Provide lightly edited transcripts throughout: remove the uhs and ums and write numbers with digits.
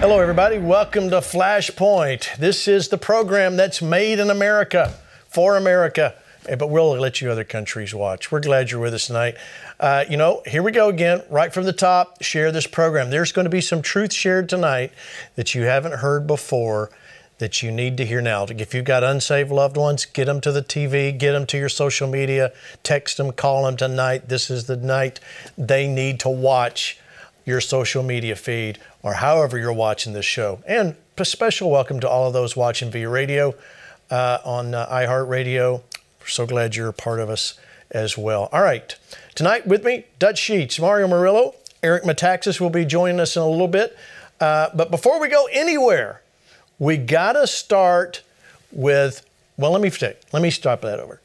Hello, everybody. Welcome to Flashpoint. This is the program that's made in America, for America, but we'll let you other countries watch. We're glad you're with us tonight. Here we go again, right from the top, share this program. There's going to be some truth shared tonight that you haven't heard before that you need to hear now. If you've got unsaved loved ones, get them to the TV, get them to your social media, text them, call them tonight. This is the night they need to watch your social media feed or however you're watching this show. And a special welcome to all of those watching via radio on iHeartRadio. We're so glad you're a part of us as well. All right. Tonight with me, Dutch Sheets, Mario Murillo, Eric Metaxas will be joining us in a little bit. But before we go anywhere, we got to start with, well, let me stop that over.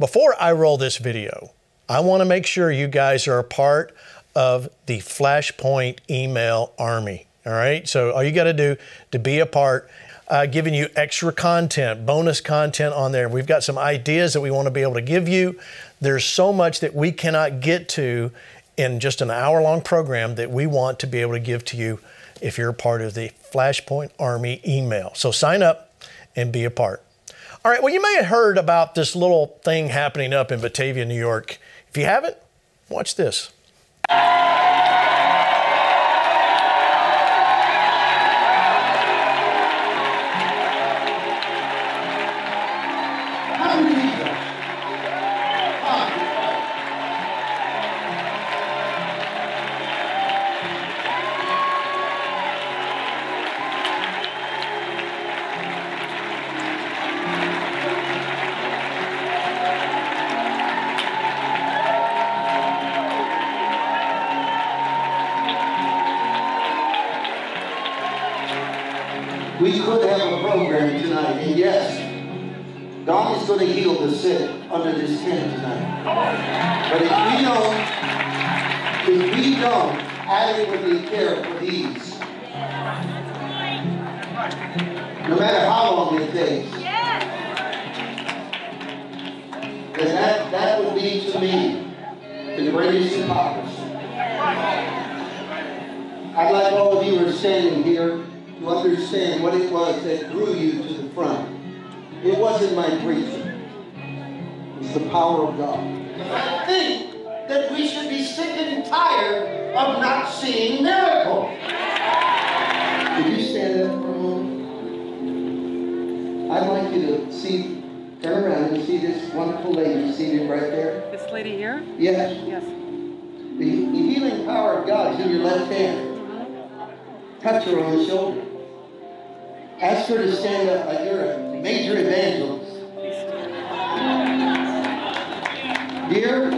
Before I roll this video, I want to make sure you guys are a part of the Flashpoint email army. All right. So all you got to do to be a part, giving you extra content, bonus content on there. We've got some ideas that we want to be able to give you. There's so much that we cannot get to in just an hour-long program that we want to be able to give to you if you're a part of the Flashpoint Army email. So sign up and be a part. All right, well, you may have heard about this little thing happening up in Batavia, New York. If you haven't, watch this. We could have a program tonight, and yes, God is going to heal the sick under this tent tonight. But if we don't adequately care for these, no matter how long it takes, then that would be, to me, the greatest hypocrisy. I'd like all of you who are standing here to understand what it was that drew you to the front. It wasn't my preaching. It was the power of God. I think that we should be sick and tired of not seeing miracles. Would you stand up for a moment? I'd like you to see, turn around and see this wonderful lady seated right there. This lady here? Yes. Yes. The healing power of God is in your left hand. Touch her on the shoulder. Ask her to stand up like you're a major evangelist. Dear,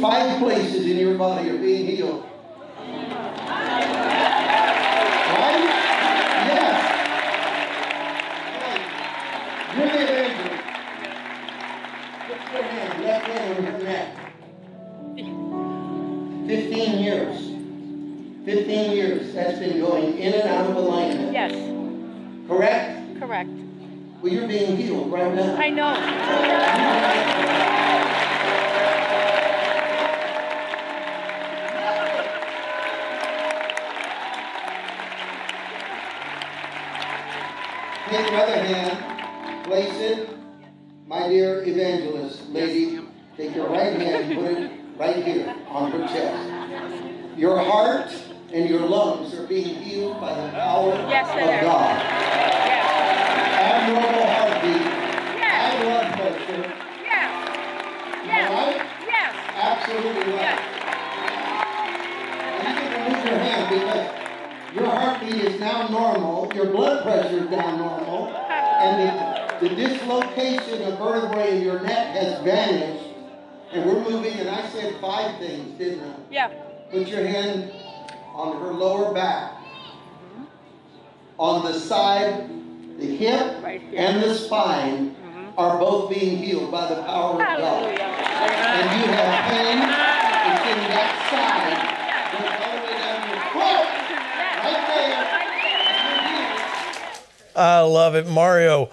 5 places in your body are being healed. Right? Yes. You're the evangelist. Put your hand, left hand on her neck. 15 years. 15 years, that's been going in and out of alignment. Yes. Correct? Correct. Well, you're being healed right now. I know. Take your other hand, place it. My dear evangelist, lady, take your right hand and put it right here on her chest. Your heart and your lungs are being healed by the power of God. Abnormal heartbeat, high blood pressure. Yes. Yes. Right? Yes. Absolutely right. Yes. And you can remove your hand because your heartbeat is now normal, your blood pressure is now normal, and the dislocation of vertebrae in your neck has vanished. And we're moving, and I said 5 things, didn't I? Yeah. Put your hand on her lower back, on the side. The hip and the spine are both being healed by the power of God. And you have pain within that side, goes all the way down your throat, right there. I love it, Mario.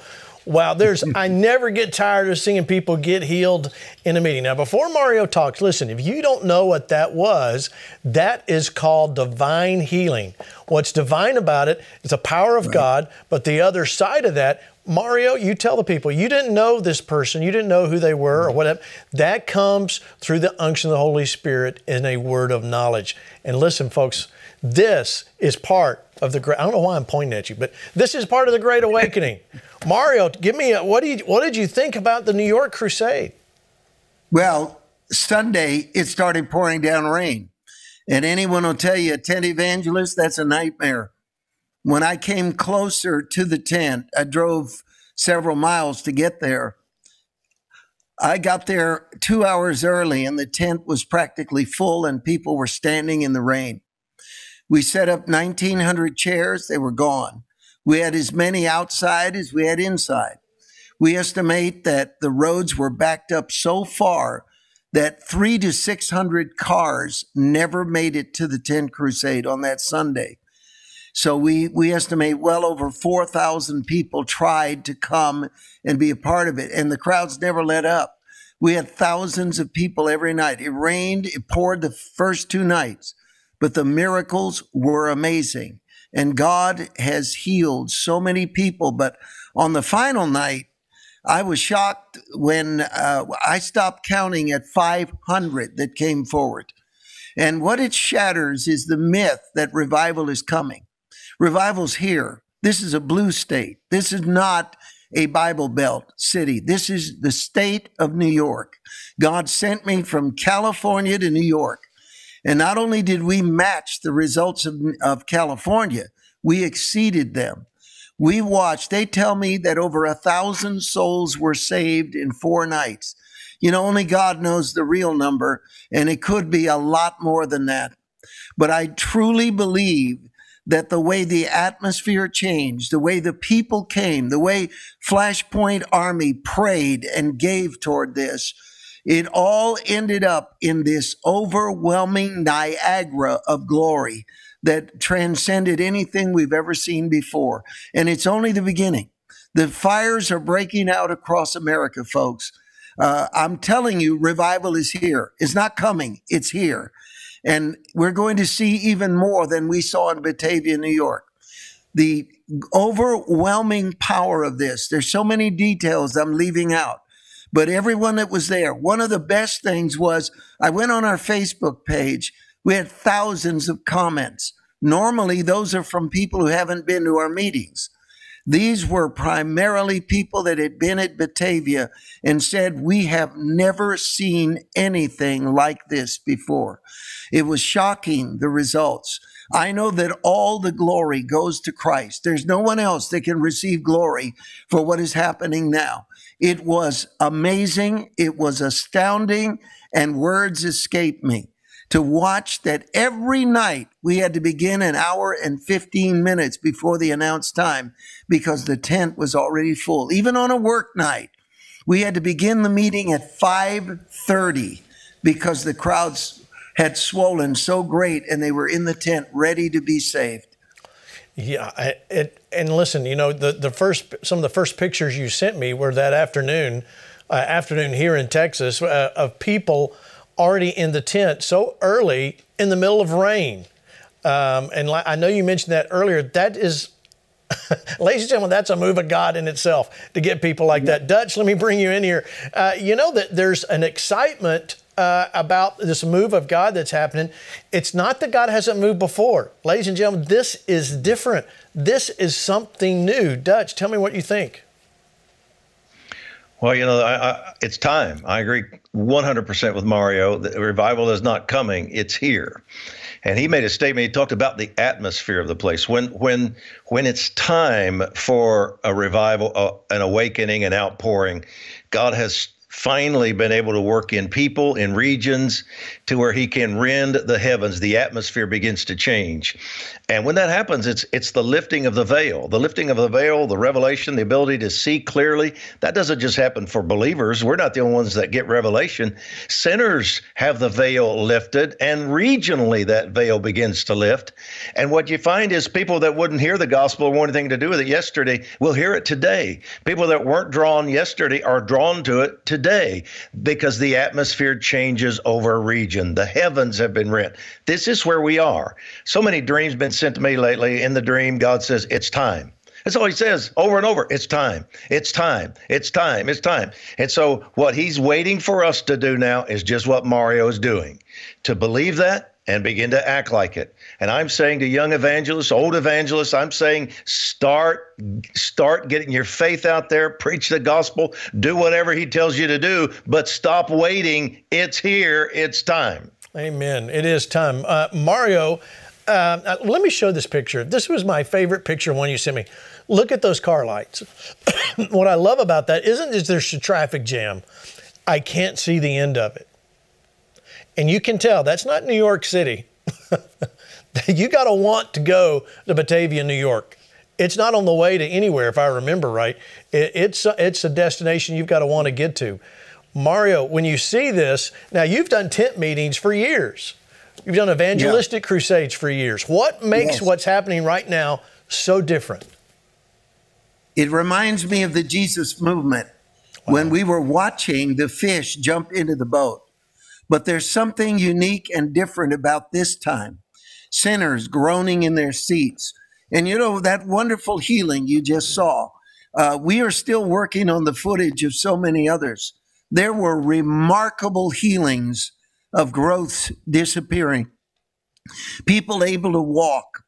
Wow, there's I never get tired of seeing people get healed in a meeting. Now, before Mario talks, listen, if you don't know what that was, that is called divine healing. What's divine about it is the power of God, but the other side of that, Mario, you tell the people, you didn't know this person, you didn't know who they were or whatever. That comes through the unction of the Holy Spirit in a word of knowledge. And listen, folks, this is part of the great, I don't know why I'm pointing at you, but this is part of the Great Awakening. Mario, give me a, what did you think about the New York crusade? Well, Sunday, it started pouring down rain. And anyone will tell you a tent evangelist, that's a nightmare. When I came closer to the tent, I drove several miles to get there. I got there 2 hours early and the tent was practically full and people were standing in the rain. We set up 1,900 chairs, they were gone. We had as many outside as we had inside. We estimate that the roads were backed up so far that 300 to 600 cars never made it to the tent crusade on that Sunday. So we estimate well over 4,000 people tried to come and be a part of it. And the crowds never let up. We had thousands of people every night. It rained, it poured the first two nights, but the miracles were amazing. And God has healed so many people. But on the final night, I was shocked when I stopped counting at 500 that came forward. And what it shatters is the myth that revival is coming. Revival's here. This is a blue state. This is not a Bible Belt city. This is the state of New York. God sent me from California to New York. And not only did we match the results of California, we exceeded them. We watched. They tell me that over 1,000 souls were saved in 4 nights. You know, only God knows the real number, and it could be a lot more than that. But I truly believe that the way the atmosphere changed, the way the people came, the way Flashpoint Army prayed and gave toward this, it all ended up in this overwhelming Niagara of glory that transcended anything we've ever seen before. And it's only the beginning. The fires are breaking out across America, folks. I'm telling you, revival is here. It's not coming, it's here. And we're going to see even more than we saw in Batavia, New York. The overwhelming power of this, there's so many details I'm leaving out, but everyone that was there, one of the best things was I went on our Facebook page. We had thousands of comments. Normally, those are from people who haven't been to our meetings. These were primarily people that had been at Batavia and said, we have never seen anything like this before. It was shocking, the results. I know that all the glory goes to Christ. There's no one else that can receive glory for what is happening now. It was amazing. It was astounding. And words escape me. To watch that every night we had to begin an hour and 15 minutes before the announced time because the tent was already full. Even on a work night, we had to begin the meeting at 5:30 because the crowds had swollen so great and they were in the tent ready to be saved. Yeah, and listen, you know, some of the first pictures you sent me were that afternoon here in Texas of people already in the tent so early in the middle of rain. And I know you mentioned that earlier. That is, ladies and gentlemen, that's a move of God in itself to get people like that. Dutch, let me bring you in here. You know that there's an excitement about this move of God that's happening. It's not that God hasn't moved before. Ladies and gentlemen, this is different. This is something new. Dutch, tell me what you think. Well, you know, it's time. I agree 100% with Mario. The revival is not coming. It's here. And he made a statement. He talked about the atmosphere of the place. When it's time for a revival, an awakening, an outpouring, God has finally been able to work in people, in regions, to where he can rend the heavens. The atmosphere begins to change. And when that happens, it's the lifting of the veil. The lifting of the veil, the revelation, the ability to see clearly. That doesn't just happen for believers. We're not the only ones that get revelation. Sinners have the veil lifted, and regionally that veil begins to lift. And what you find is people that wouldn't hear the gospel or want anything to do with it yesterday will hear it today. People that weren't drawn yesterday are drawn to it today, because the atmosphere changes over a region. The heavens have been rent. This is where we are. So many dreams been sent to me lately. In the dream, God says, it's time. That's all he says over and over. It's time. It's time. It's time. It's time. And so what he's waiting for us to do now is just what Mario is doing, to believe that and begin to act like it. And I'm saying to young evangelists, old evangelists, I'm saying start getting your faith out there, preach the gospel, do whatever he tells you to do, but stop waiting. It's here. It's time. Amen. It is time. Mario, let me show this picture. This was my favorite picture, one you sent me. Look at those car lights. What I love about that isn't that there's a traffic jam. I can't see the end of it. And you can tell that's not New York City. You got to want to go to Batavia, New York. It's not on the way to anywhere, if I remember right. It's a destination you've got to want to get to. Mario, when you see this, now you've done tent meetings for years. You've done evangelistic crusades for years. What makes what's happening right now so different? It reminds me of the Jesus movement when we were watching the fish jump into the boat. But there's something unique and different about this time. Sinners groaning in their seats. And you know, that wonderful healing you just saw, we are still working on the footage of so many others. There were remarkable healings of growths disappearing. People able to walk.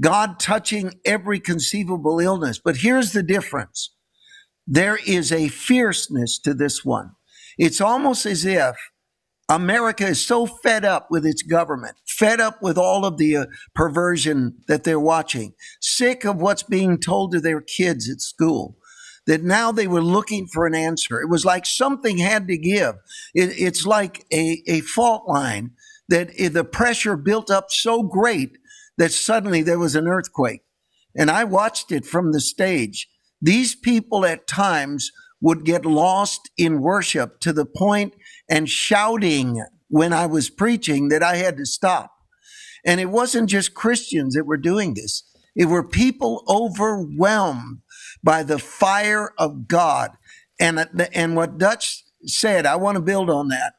God touching every conceivable illness. But here's the difference. There is a fierceness to this one. It's almost as if America is so fed up with its government, fed up with all of the perversion that they're watching, sick of what's being told to their kids at school, that now they were looking for an answer. It was like something had to give. It's like a fault line that the pressure built up so great that suddenly there was an earthquake. And I watched it from the stage. These people at times would get lost in worship to the point and shouting when I was preaching that I had to stop. And it wasn't just Christians that were doing this. It were people overwhelmed by the fire of God. And what Dutch said, I want to build on that.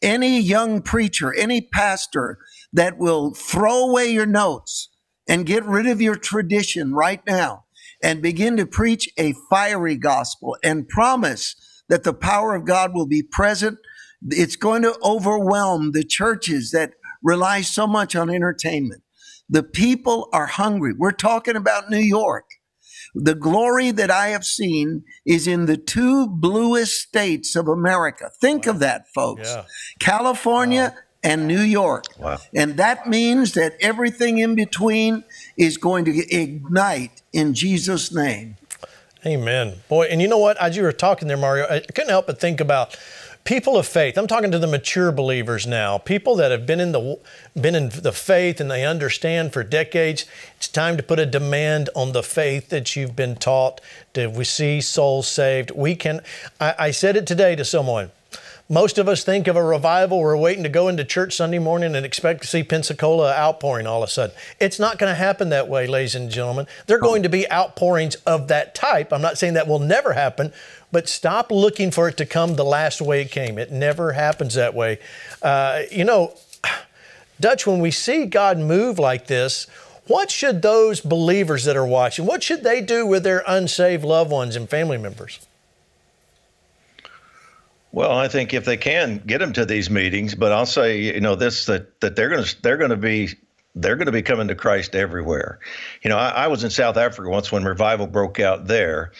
Any young preacher, any pastor that will throw away your notes and get rid of your tradition right now and begin to preach a fiery gospel and promise that the power of God will be present, it's going to overwhelm the churches that rely so much on entertainment. The people are hungry. We're talking about New York. The glory that I have seen is in the two bluest states of America. Think of that, folks. Yeah. California and New York. Wow. And that means that everything in between is going to ignite in Jesus' name. Amen. Boy, and you know what? As you were talking there, Mario, I couldn't help but think about people of faith. I'm talking to the mature believers now, people that have been in the faith and they understand for decades. It's time to put a demand on the faith that you've been taught. Did we see souls saved? We can. I said it today to someone. Most of us think of a revival. We're waiting to go into church Sunday morning and expect to see Pensacola outpouring all of a sudden. It's not going to happen that way, ladies and gentlemen. There are going to be outpourings of that type. I'm not saying that will never happen, but stop looking for it to come the last way it came. It never happens that way. You know, Dutch, when we see God move like this, what should those believers that are watching, what should they do with their unsaved loved ones and family members? Well, I think if they can get them to these meetings, but I'll say, you know, this that they're going to be coming to Christ everywhere. You know, I was in South Africa once when revival broke out there,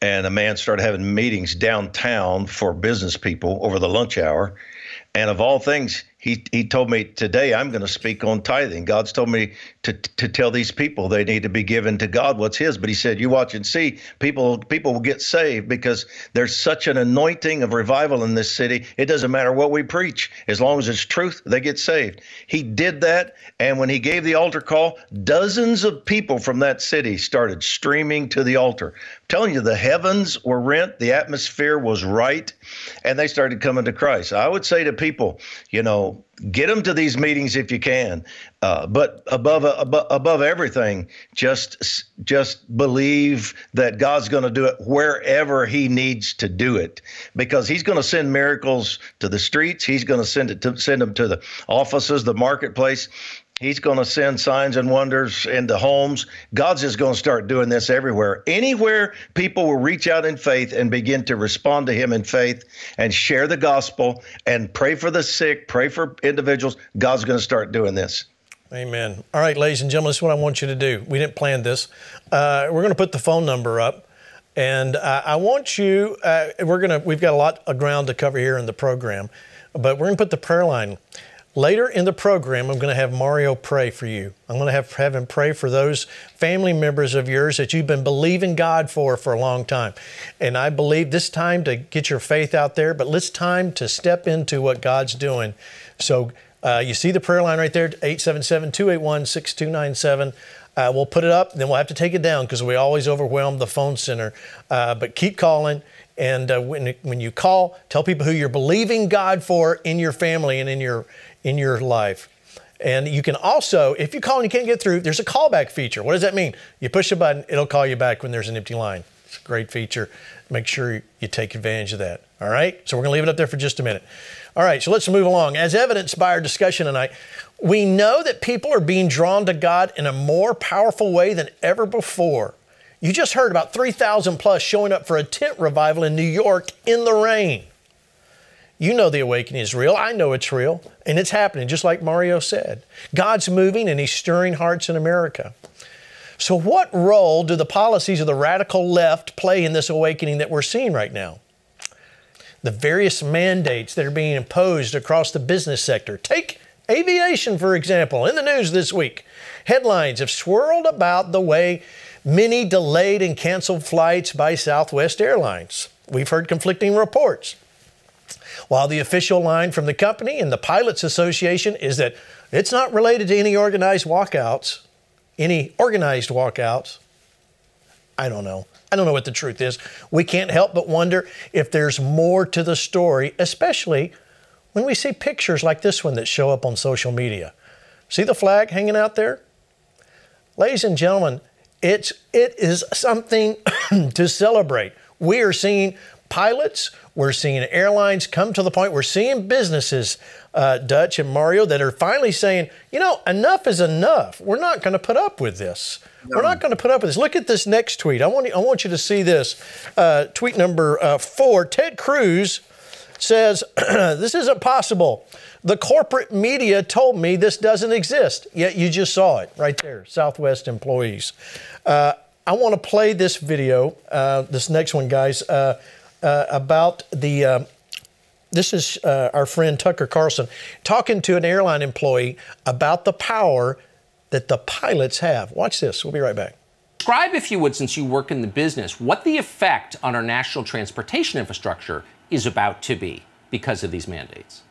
and a man started having meetings downtown for business people over the lunch hour. And of all things, he told me today, I'm going to speak on tithing. God's told me to tell these people they need to be given to God what's his. But he said, you watch and see, people will get saved because there's such an anointing of revival in this city. It doesn't matter what we preach. As long as it's truth, they get saved. He did that. And when he gave the altar call, dozens of people from that city started streaming to the altar. I'm telling you, the heavens were rent. The atmosphere was right. And they started coming to Christ. I would say to people, you know, get them to these meetings if you can. But above everything, just believe that God's going to do it wherever he needs to do it, because he's going to send miracles to the streets. He's going to send them to the offices, the marketplace. He's going to send signs and wonders into homes. God's just going to start doing this everywhere. Anywhere people will reach out in faith and begin to respond to him in faith and share the gospel and pray for the sick, pray for individuals, God's going to start doing this. Amen. All right, ladies and gentlemen, this is what I want you to do. We didn't plan this. We're going to put the phone number up. And I want you, we've got a lot of ground to cover here in the program, but we're going to put the prayer line. Later in the program, I'm going to have Mario pray for you. I'm going to have him pray for those family members of yours that you've been believing God for a long time. And I believe this time to get your faith out there, but it's time to step into what God's doing. So you see the prayer line right there, 877-281-6297. We'll put it up, then we'll have to take it down because we always overwhelm the phone center. But keep calling. And when you call, tell people who you're believing God for in your family and in your life. And you can also, if you call and you can't get through, there's a callback feature. What does that mean? You push a button, it'll call you back when there's an empty line. It's a great feature. Make sure you take advantage of that. All right? So we're going to leave it up there for just a minute. All right, so let's move along. As evidenced by our discussion tonight, we know that people are being drawn to God in a more powerful way than ever before. You just heard about 3,000 plus showing up for a tent revival in New York in the rain. You know the awakening is real. I know it's real. And it's happening, just like Mario said. God's moving and he's stirring hearts in America. So what role do the policies of the radical left play in this awakening that we're seeing right now? The various mandates that are being imposed across the business sector. Take aviation, for example. In the news this week, headlines have swirled about the way many delayed and canceled flights by Southwest Airlines. We've heard conflicting reports. While the official line from the company and the Pilots Association is that it's not related to any organized walkouts, I don't know. I don't know what the truth is. We can't help but wonder if there's more to the story, especially when we see pictures like this one that show up on social media. See the flag hanging out there? Ladies and gentlemen, it is something to celebrate. We are seeing pilots, we're seeing airlines come to the point, we're seeing businesses, Dutch and Mario, that are finally saying, you know, enough is enough. We're not going to put up with this. No. We're not going to put up with this. Look at this next tweet. I want you to see this. Tweet number 4, Ted Cruz says, this isn't possible. The corporate media told me this doesn't exist. Yet you just saw it right there, Southwest employees. I want to play this video, this next one, guys. About the, this is our friend Tucker Carlson talking to an airline employee about the power that the pilots have. Watch this. We'll be right back. Describe, if you would, since you work in the business, what the effect on our national transportation infrastructure is about to be because of these mandates.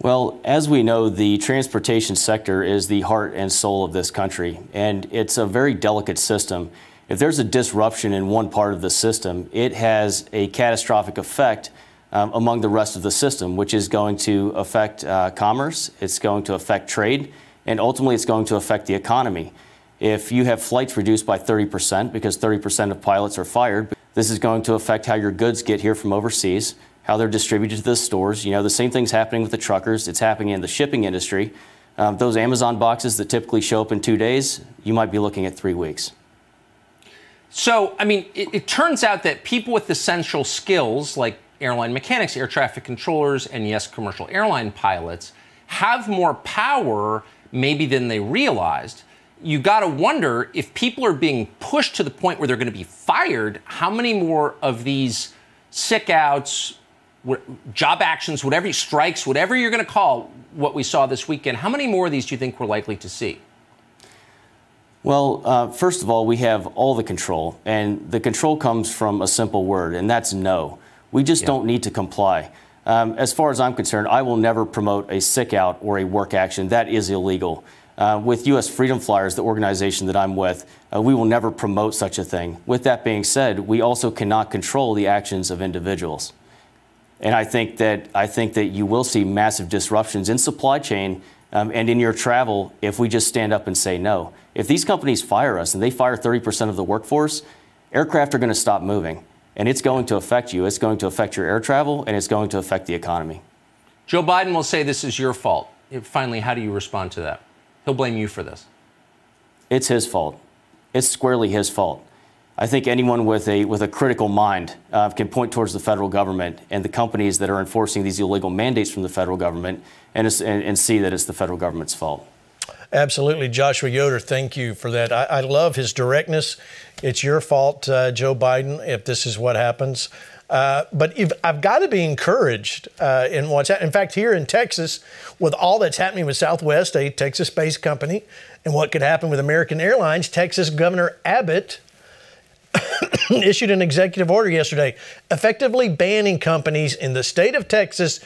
Well, as we know, the transportation sector is the heart and soul of this country, and it's a very delicate system. If there's a disruption in one part of the system, it has a catastrophic effect among the rest of the system, which is going to affect commerce, it's going to affect trade, and ultimately it's going to affect the economy. If you have flights reduced by 30% because 30% of pilots are fired, this is going to affect how your goods get here from overseas, how they're distributed to the stores. You know, the same thing's happening with the truckers, it's happening in the shipping industry. Those Amazon boxes that typically show up in 2 days, you might be looking at 3 weeks. So, I mean, it turns out that people with essential skills like airline mechanics, air traffic controllers, and yes, commercial airline pilots have more power maybe than they realized. You got to wonder if people are being pushed to the point where they're going to be fired, how many more of these sick outs, job actions, whatever strikes, whatever you're going to call what we saw this weekend, how many more of these do you think we're likely to see? Well, first of all, we have all the control, and the control comes from a simple word, and that's no. We just don't need to comply. As far as I'm concerned, I will never promote a sick out or a work action. That is illegal. With U.S. Freedom Flyers, the organization that I'm with, we will never promote such a thing. With that being said, we also cannot control the actions of individuals. And I think that you will see massive disruptions in supply chain and in your travel if we just stand up and say no. If these companies fire us and they fire 30% of the workforce, aircraft are going to stop moving. And it's going to affect you. It's going to affect your air travel, and it's going to affect the economy. Joe Biden will say this is your fault. Finally, how do you respond to that? He'll blame you for this. It's his fault. It's squarely his fault. I think anyone with a critical mind can point towards the federal government and the companies that are enforcing these illegal mandates from the federal government and see that it's the federal government's fault. Absolutely. Joshua Yoder, thank you for that. I love his directness. It's your fault, Joe Biden, if this is what happens. But I've got to be encouraged in what's happening. In fact, here in Texas, with all that's happening with Southwest, a Texas-based company, and what could happen with American Airlines, Texas Governor Abbott issued an executive order yesterday, effectively banning companies in the state of Texas.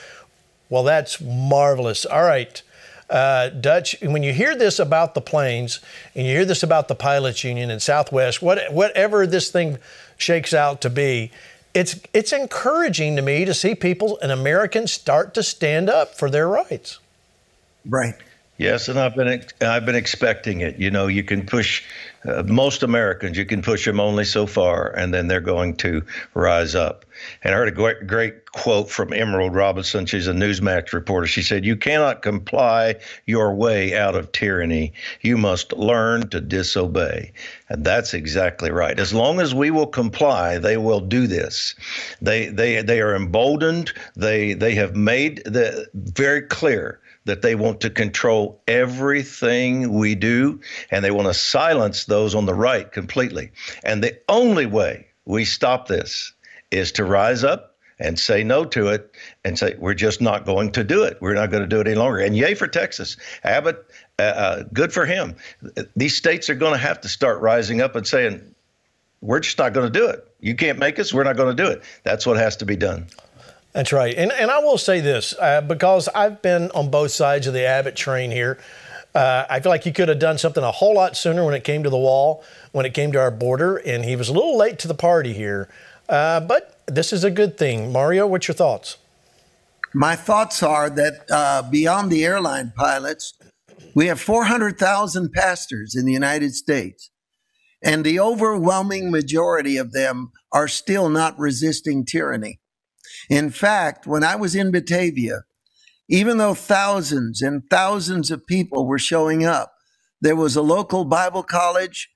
Well, that's marvelous. All right. Dutch, when you hear this about the planes and you hear this about the pilots union and Southwest, whatever this thing shakes out to be, it's encouraging to me to see people and Americans start to stand up for their rights. Right. Yes, and I've been expecting it. You know, you can push most Americans. You can push them only so far, and then they're going to rise up. And I heard a great quote from Emerald Robinson. She's a Newsmax reporter. She said, "You cannot comply your way out of tyranny. You must learn to disobey." And that's exactly right. As long as we will comply, they will do this. They are emboldened. They have made the very clear that they want to control everything we do, and they want to silence those on the right completely. And the only way we stop this is to rise up and say no to it and say, we're just not going to do it. We're not going to do it any longer. And yay for Texas. Abbott, good for him. These states are going to have to start rising up and saying, we're just not going to do it. You can't make us. We're not going to do it. That's what has to be done. That's right. And I will say this, because I've been on both sides of the Abbott train here. I feel like he could have done something a whole lot sooner when it came to the wall, when it came to our border. And he was a little late to the party here. But this is a good thing. Mario, what's your thoughts? My thoughts are that beyond the airline pilots, we have 400,000 pastors in the United States. And the overwhelming majority of them are still not resisting tyranny. In fact, when I was in Batavia, even though thousands and thousands of people were showing up, there was a local Bible college,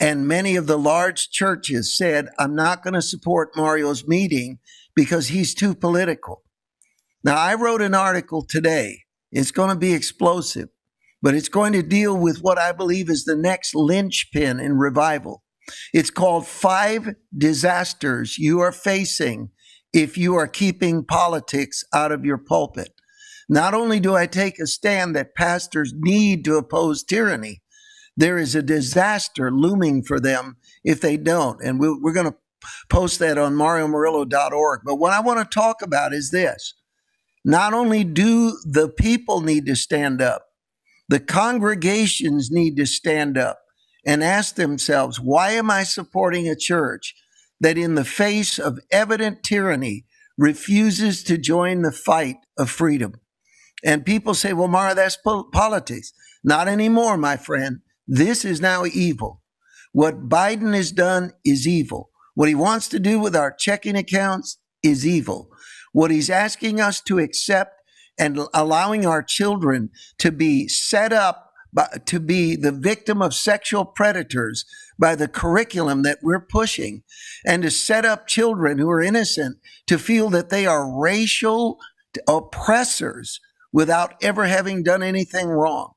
and many of the large churches said, I'm not going to support Mario's meeting because he's too political. Now, I wrote an article today. It's going to be explosive, but it's going to deal with what I believe is the next linchpin in revival. It's called 5 Disasters You Are Facing If You Are Keeping Politics Out of Your Pulpit. Not only do I take a stand that pastors need to oppose tyranny, there is a disaster looming for them if they don't. And we're going to post that on MarioMurillo.org. But what I want to talk about is this. Not only do the people need to stand up, the congregations need to stand up and ask themselves, why am I supporting a church that in the face of evident tyranny refuses to join the fight of freedom? And people say, well, Mara, that's politics. Not anymore, my friend. This is now evil. What Biden has done is evil. What he wants to do with our checking accounts is evil. What he's asking us to accept and allowing our children to be set up to be the victim of sexual predators by the curriculum that we're pushing, and to set up children who are innocent to feel that they are racial oppressors without ever having done anything wrong.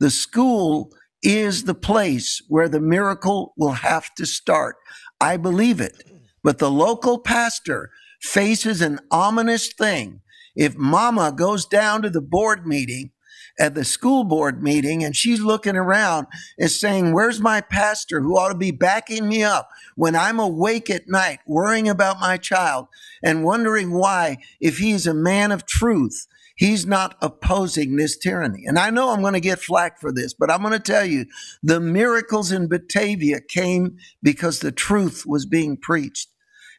The school is the place where the miracle will have to start. I believe it. But the local pastor faces an ominous thing. If mama goes down to the board meeting, at the school board meeting, and she's looking around and saying, where's my pastor who ought to be backing me up when I'm awake at night worrying about my child and wondering why, if he's a man of truth, he's not opposing this tyranny. And I know I'm going to get flack for this, but I'm going to tell you, the miracles in Batavia came because the truth was being preached.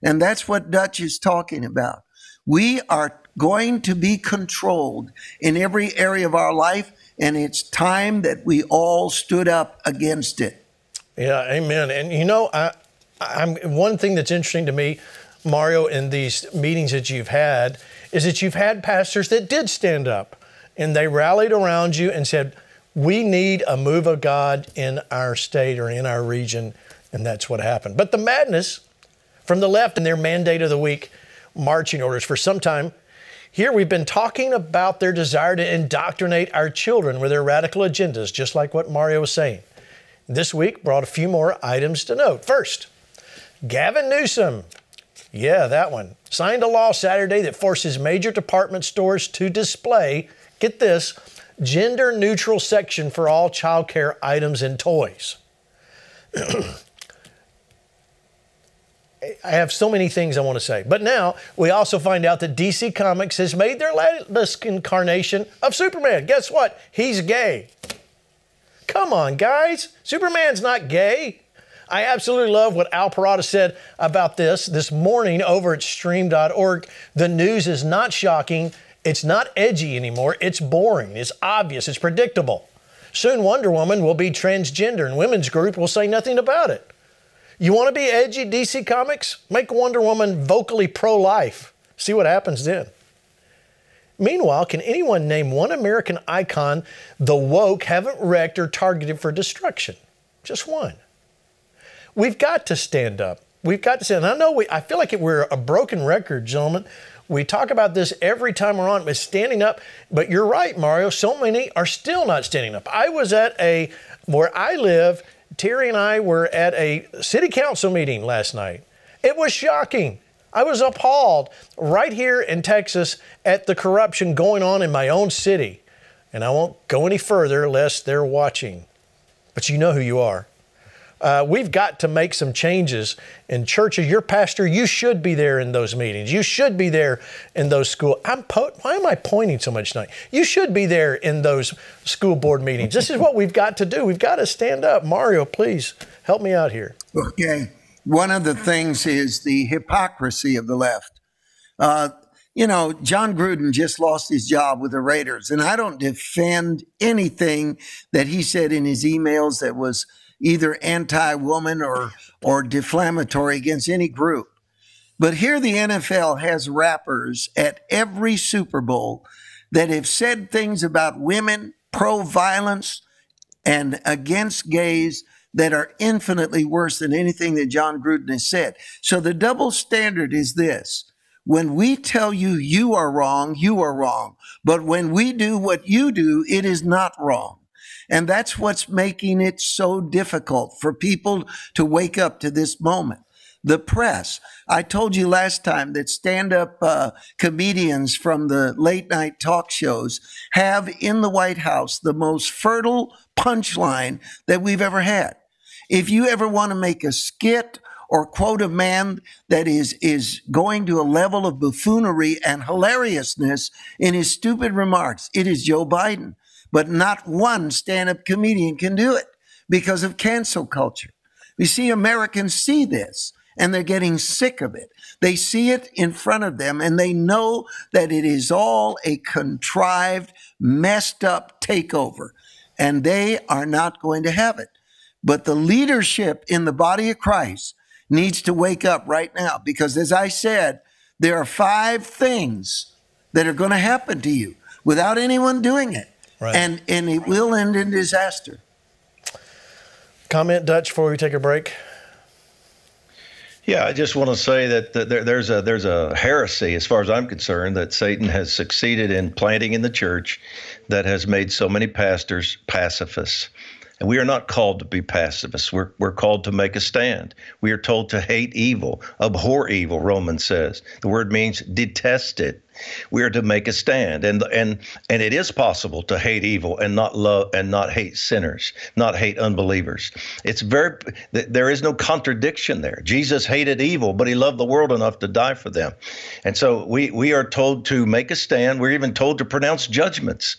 And that's what Dutch is talking about. We are going to be controlled in every area of our life, and it's time that we all stood up against it. Yeah, amen. And you know, I'm one thing that's interesting to me, Mario, in these meetings that you've had, is that you've had pastors that did stand up and they rallied around you and said, we need a move of God in our state or in our region. And that's what happened. But the madness from the left and their mandate of the week marching orders for some time here, we've been talking about their desire to indoctrinate our children with their radical agendas, just like what Mario was saying. This week brought a few more items to note. First, Gavin Newsom. Yeah, that one. Signed a law Saturday that forces major department stores to display, get this, gender-neutral section for all child care items and toys. I have so many things I want to say. But now, we also find out that DC Comics has made their latest incarnation of Superman. Guess what? He's gay. Come on, guys. Superman's not gay. I absolutely love what Al Parada said about this morning over at stream.org. The news is not shocking. It's not edgy anymore. It's boring. It's obvious. It's predictable. Soon Wonder Woman will be transgender and women's group will say nothing about it. You want to be edgy, DC Comics? Make Wonder Woman vocally pro-life. See what happens then. Meanwhile, can anyone name one American icon the woke haven't wrecked or targeted for destruction? Just one. We've got to stand up. We've got to stand up. I know I feel like we're a broken record, gentlemen. We talk about this every time we're on, but standing up. But you're right, Mario. So many are still not standing up. I was at where I live, Terry and I were at a city council meeting last night. It was shocking. I was appalled right here in Texas at the corruption going on in my own city. And I won't go any further lest they're watching. But you know who you are. We've got to make some changes in churches. Your pastor, you should be there in those meetings. You should be there in those schools. Why am I pointing so much tonight? You should be there in those school board meetings. This is what we've got to do. We've got to stand up. Mario, please help me out here. Okay. One of the things is the hypocrisy of the left. You know, John Gruden just lost his job with the Raiders, and I don't defend anything that he said in his emails that was either anti-woman or deflammatory against any group. But here the NFL has rappers at every Super Bowl that have said things about women, pro-violence, and against gays that are infinitely worse than anything that John Gruden has said. So the double standard is this. When we tell you you are wrong, you are wrong. But when we do what you do, it is not wrong. And that's what's making it so difficult for people to wake up to this moment. The press. I told you last time that stand-up comedians from the late-night talk shows have in the White House the most fertile punchline that we've ever had. If you ever want to make a skit or quote a man that is going to a level of buffoonery and hilariousness in his stupid remarks, it is Joe Biden. But not one stand-up comedian can do it because of cancel culture. You see, Americans see this, and they're getting sick of it. They see it in front of them, and they know that it is all a contrived, messed-up takeover, and they are not going to have it. But the leadership in the body of Christ needs to wake up right now because, as I said, there are 5 things that are going to happen to you without anyone doing it. Right. And it will end in disaster. Comment, Dutch, before we take a break? Yeah, I just want to say that there's a heresy, as far as I'm concerned, that Satan has succeeded in planting in the church that has made so many pastors pacifists. And we are not called to be pacifists. We're called to make a stand. We are told to hate evil, abhor evil, Romans says. The word means detest it. We are to make a stand. And it is possible to hate evil and not love and not hate sinners, not hate unbelievers. There is no contradiction there. Jesus hated evil, but he loved the world enough to die for them. And so we are told to make a stand. We're even told to pronounce judgments.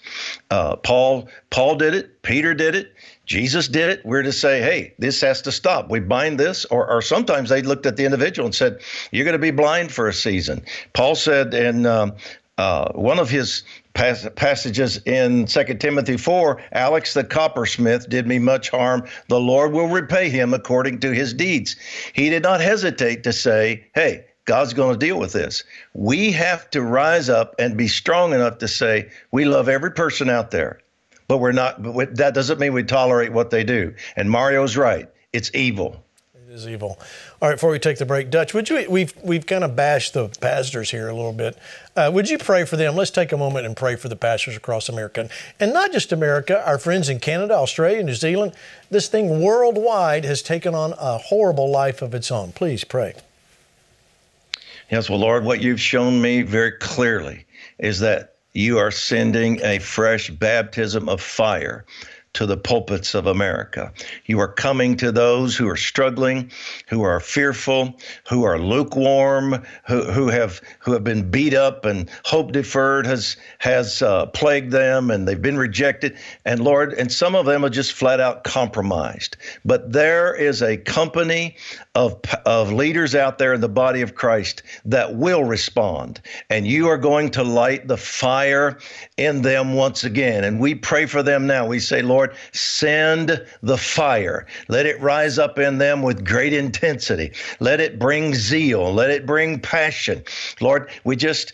Paul did it. Peter did it. Jesus did it. We're to say, hey, this has to stop. We bind this. Or sometimes they looked at the individual and said, you're going to be blind for a season. Paul said in one of his passages in 2 Timothy 4, Alex the coppersmith did me much harm. The Lord will repay him according to his deeds. He did not hesitate to say, hey, God's going to deal with this. We have to rise up and be strong enough to say we love every person out there. But we're not. But that doesn't mean we tolerate what they do. And Mario's right. It's evil. It is evil. All right. Before we take the break, Dutch, would you? We've kind of bashed the pastors here a little bit. Would you pray for them? Let's take a moment and pray for the pastors across America, and not just America. Our friends in Canada, Australia, New Zealand. This thing worldwide has taken on a horrible life of its own. Please pray. Yes. Well, Lord, what you've shown me very clearly is that you are sending a fresh baptism of fire to the pulpits of America. You are coming to those who are struggling, who are fearful, who are lukewarm, who have been beat up, and hope deferred has plagued them, and they've been rejected. And Lord, and some of them are just flat out compromised. But there is a company of leaders out there in the body of Christ that will respond, and you are going to light the fire in them once again. And we pray for them now. We say, Lord, send the fire. Let it rise up in them with great intensity. Let it bring zeal. Let it bring passion. Lord, we just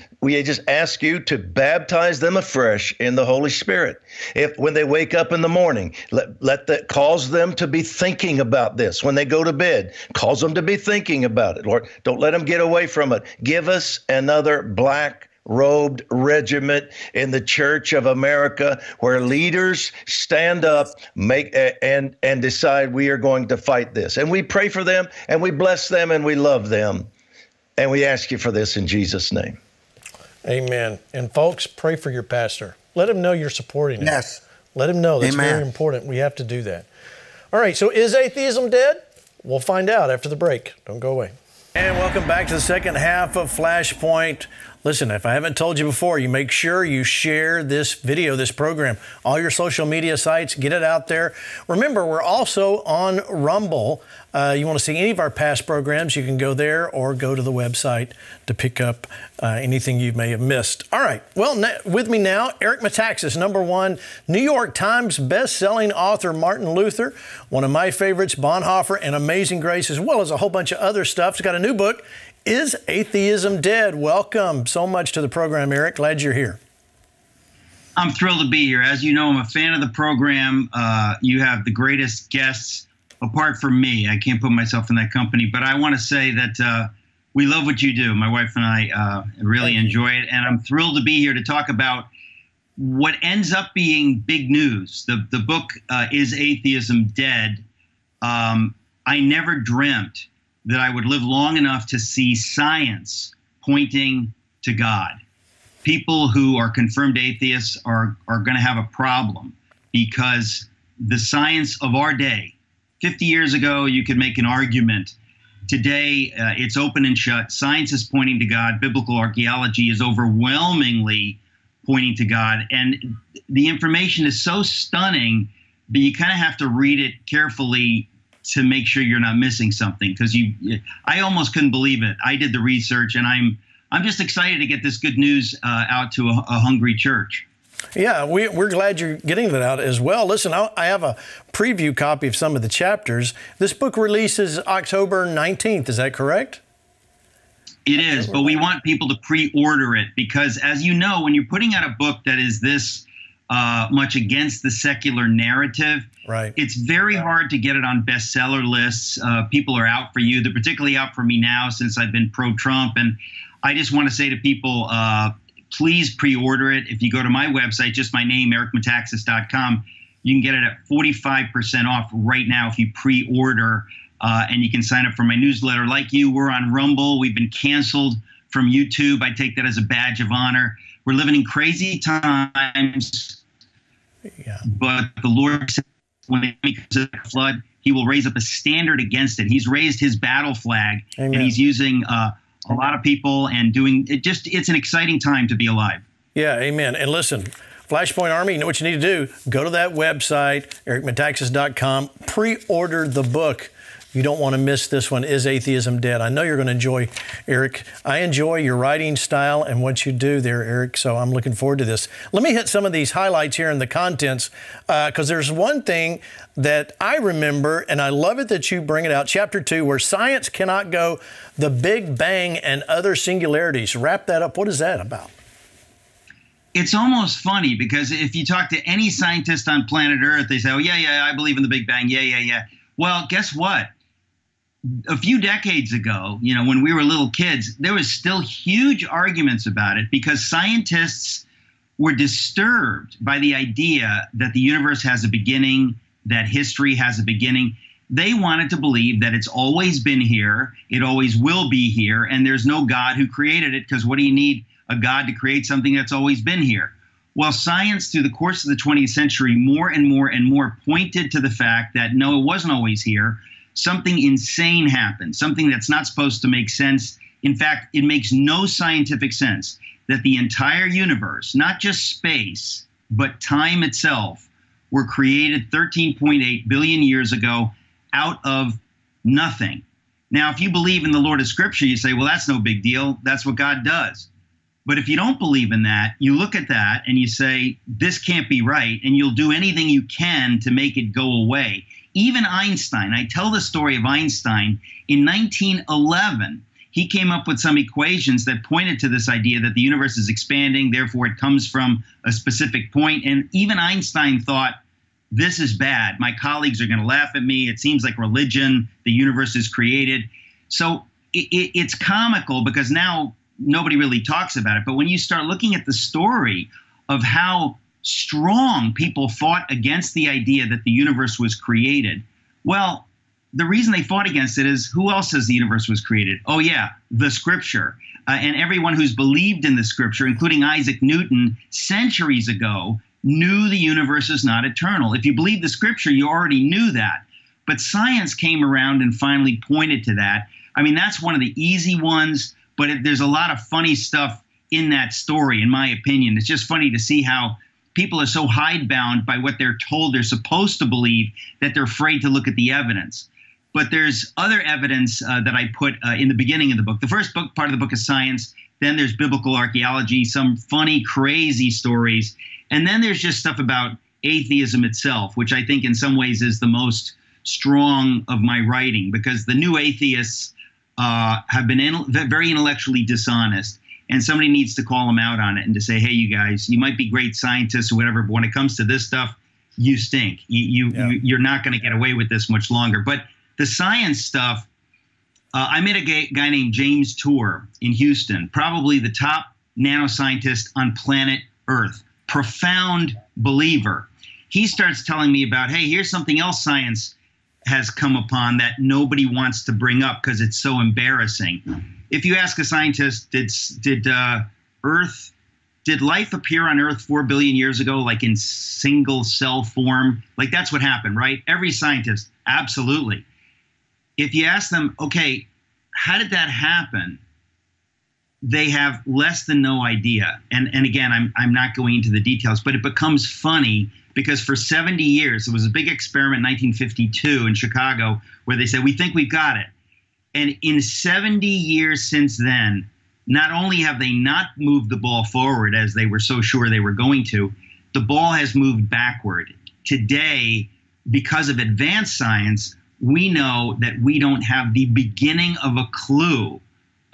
ask you to baptize them afresh in the Holy Spirit. If when they wake up in the morning, let that cause them to be thinking about this. When they go to bed, cause them to be thinking about it. Lord, don't let them get away from it. Give us another black-robed regiment in the Church of America, where leaders stand up, and decide we are going to fight this. And we pray for them, and we bless them, and we love them, and we ask you for this in Jesus' name. Amen. And folks, pray for your pastor. Let him know you're supporting him. Yes. Let him know. That's Amen. Very important. We have to do that. All right. So is atheism dead? We'll find out after the break. Don't go away. And welcome back to the second half of Flashpoint. Listen, if I haven't told you before, you make sure you share this video, this program, all your social media sites, get it out there. Remember, we're also on Rumble. You want to see any of our past programs, you can go there or go to the website to pick up anything you may have missed. All right. Well, with me now, Eric Metaxas, #1 New York Times best-selling author, Martin Luther, one of my favorites, Bonhoeffer, and Amazing Grace, as well as a whole bunch of other stuff. He's got a new book, Is Atheism Dead? Welcome so much to the program, Eric. Glad you're here. I'm thrilled to be here. As you know, I'm a fan of the program. You have the greatest guests apart from me. I can't put myself in that company. But I want to say that we love what you do. My wife and I really enjoy it. And I'm thrilled to be here to talk about what ends up being big news. The book, Is Atheism Dead? I never dreamt that I would live long enough to see science pointing to God. People who are confirmed atheists are going to have a problem, because the science of our day, 50 years ago, you could make an argument. Today, it's open and shut. Science is pointing to God. Biblical archaeology is overwhelmingly pointing to God. And the information is so stunning, but you kind of have to read it carefully to make sure you're not missing something, because I almost couldn't believe it. I did the research, and I'm just excited to get this good news out to a hungry church. Yeah, we're glad you're getting that out as well. Listen, I have a preview copy of some of the chapters. This book releases October 19th. Is that correct? It is, but we want people to pre-order it, because, as you know, when you're putting out a book that is this much against the secular narrative, right, it's very hard to get it on bestseller lists. People are out for you. They're particularly out for me now, since I've been pro-Trump. And I just want to say to people, please pre-order it. If you go to my website, just my name, EricMetaxas.com, You can get it at 45% off right now if you pre-order, and you can sign up for my newsletter. Like you, we're on Rumble. We've been canceled from YouTube. I take that as a badge of honor. We're living in crazy times, yeah. But the Lord said when he comes to the flood, he will raise up a standard against it. He's raised his battle flag, Amen. And he's using a lot of people and doing it. Just, it's an exciting time to be alive. Yeah, amen. And listen, Flashpoint Army, you know what you need to do. Go to that website, EricMetaxas.com, pre-order the book. You don't want to miss this one, Is Atheism Dead? I know you're going to enjoy, Eric. I enjoy your writing style and what you do there, Eric, so I'm looking forward to this. Let me hit some of these highlights here in the contents, because there's one thing that I remember, and I love it that you bring it out, Chapter 2, Where Science Cannot Go, The Big Bang and Other Singularities. Wrap that up. What is that about? It's almost funny, because if you talk to any scientist on planet Earth, they say, oh, yeah, yeah, I believe in the Big Bang, yeah, yeah, yeah. Well, guess what? A few decades ago, you know, when we were little kids, there was still huge arguments about it because scientists were disturbed by the idea that the universe has a beginning, that history has a beginning. They wanted to believe that it's always been here, it always will be here, and there's no God who created it, because what do you need a God to create something that's always been here? Well, science through the course of the 20th century more and more and more pointed to the fact that no, it wasn't always here. Something insane happened, something that's not supposed to make sense. In fact, it makes no scientific sense that the entire universe, not just space, but time itself, were created 13.8 billion years ago out of nothing. Now, if you believe in the Lord of Scripture, you say, well, that's no big deal. That's what God does. But if you don't believe in that, you look at that and you say, this can't be right, and you'll do anything you can to make it go away. Even Einstein, I tell the story of Einstein. In 1911, he came up with some equations that pointed to this idea that the universe is expanding, therefore it comes from a specific point. And even Einstein thought, this is bad. My colleagues are going to laugh at me. It seems like religion, the universe is created. So it's comical because now nobody really talks about it. But when you start looking at the story of how strong people fought against the idea that the universe was created. Well, the reason they fought against it is, who else says the universe was created? Oh, yeah, the Scripture. And everyone who's believed in the Scripture, including Isaac Newton, centuries ago, knew the universe is not eternal. If you believe the Scripture, you already knew that. But science came around and finally pointed to that. I mean, that's one of the easy ones, but there's a lot of funny stuff in that story, in my opinion. It's just funny to see how people are so hidebound by what they're told they're supposed to believe that they're afraid to look at the evidence. But there's other evidence that I put in the beginning of the book. The first book, part of the book is science. Then there's biblical archaeology, some funny, crazy stories. And then there's just stuff about atheism itself, which I think in some ways is the most strong of my writing, because the new atheists have been very intellectually dishonest. And somebody needs to call them out on it and to say, hey, you guys, you might be great scientists or whatever, but when it comes to this stuff, you stink. You're not going to get away with this much longer. But the science stuff, I met a guy named James Tour in Houston, probably the top nanoscientist on planet Earth, profound believer. He starts telling me about, hey, here's something else science has come upon that nobody wants to bring up because it's so embarrassing. If you ask a scientist, did life appear on Earth 4 billion years ago, like in single cell form? Like that's what happened, right? Every scientist, absolutely. If you ask them, okay, how did that happen? They have less than no idea. And again, I'm not going into the details, but it becomes funny because for 70 years, there was a big experiment in 1952 in Chicago where they said, we think we've got it. And in 70 years since then, not only have they not moved the ball forward as they were so sure they were going to, the ball has moved backward. Today, because of advanced science, we know that we don't have the beginning of a clue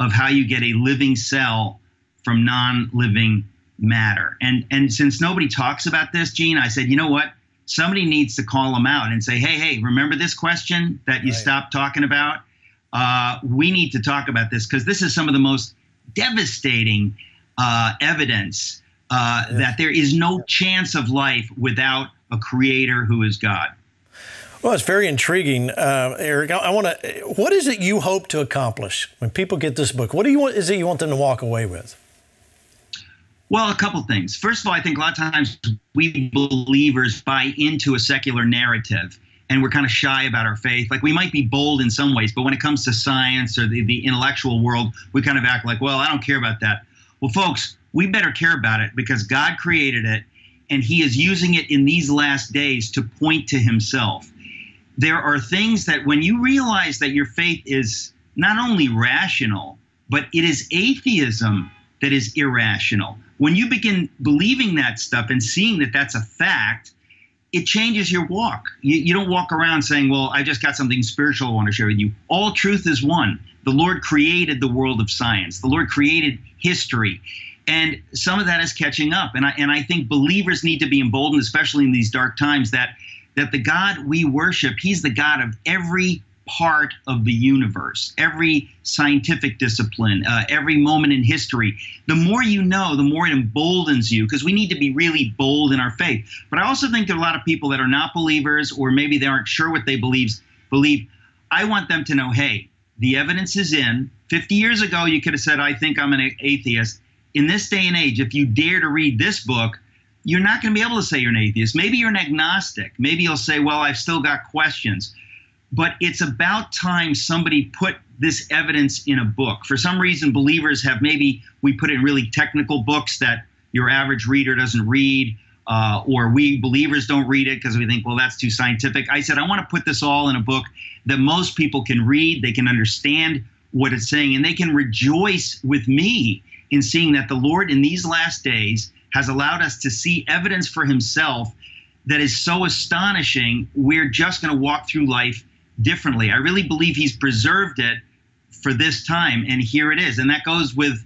of how you get a living cell from non-living matter. And since nobody talks about this, Gene, I said, you know what? Somebody needs to call them out and say, hey, remember this question that you stopped talking about? We need to talk about this because this is some of the most devastating evidence that there is no chance of life without a creator who is God. Well, it's very intriguing, Eric. I want to. What is it you hope to accomplish when people get this book? What do you want? Is it you want them to walk away with? Well, a couple things. First of all, I think a lot of times we believers buy into a secular narrative, and we're kind of shy about our faith. Like, we might be bold in some ways, but when it comes to science or the intellectual world, we kind of act like, well, I don't care about that. Well, folks, we better care about it, because God created it, and he is using it in these last days to point to himself. There are things that when you realize that your faith is not only rational, but it is atheism that is irrational. When you begin believing that stuff and seeing that that's a fact, it changes your walk. You don't walk around saying, well, I just got something spiritual I want to share with you. All truth is one. The Lord created the world of science. The Lord created history. And some of that is catching up. And I think believers need to be emboldened, especially in these dark times, that the God we worship, he's the God of every part of the universe, every scientific discipline, every moment in history. The more you know, the more it emboldens you, because we need to be really bold in our faith. But I also think there are a lot of people that are not believers, or maybe they aren't sure what they believe. I want them to know, hey, the evidence is in. 50 years ago, you could have said, I think I'm an atheist. In this day and age, if you dare to read this book, you're not going to be able to say you're an atheist. Maybe you're an agnostic. Maybe you'll say, well, I've still got questions. But it's about time somebody put this evidence in a book. For some reason, believers have, maybe we put in really technical books that your average reader doesn't read, or we believers don't read it because we think, well, that's too scientific. I said, I want to put this all in a book that most people can read, they can understand what it's saying, and they can rejoice with me in seeing that the Lord in these last days has allowed us to see evidence for himself that is so astonishing. We're just going to walk through life differently. I really believe he's preserved it for this time, and here it is. And that goes with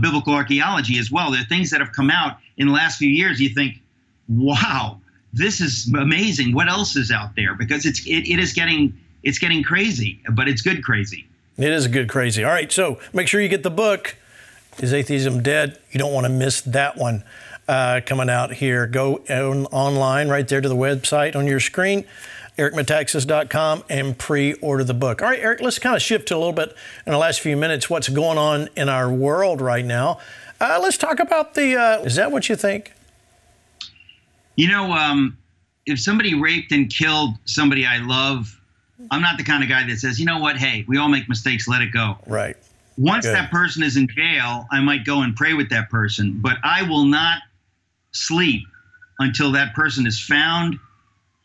biblical archaeology as well. There are things that have come out in the last few years. You think, wow, this is amazing. What else is out there? Because it's getting crazy, but it's good crazy. It is good crazy. All right, so make sure you get the book. Is Atheism Dead? You don't want to miss that one coming out here. Go online right there to the website on your screen, EricMetaxas.com, and pre-order the book. All right, Eric, let's kind of shift to a little bit in the last few minutes what's going on in our world right now. Let's talk about the, is that what you think? You know, if somebody raped and killed somebody I love, I'm not the kind of guy that says, you know what, hey, we all make mistakes, let it go. Right. Once that person is in jail, I might go and pray with that person, but I will not sleep until that person is found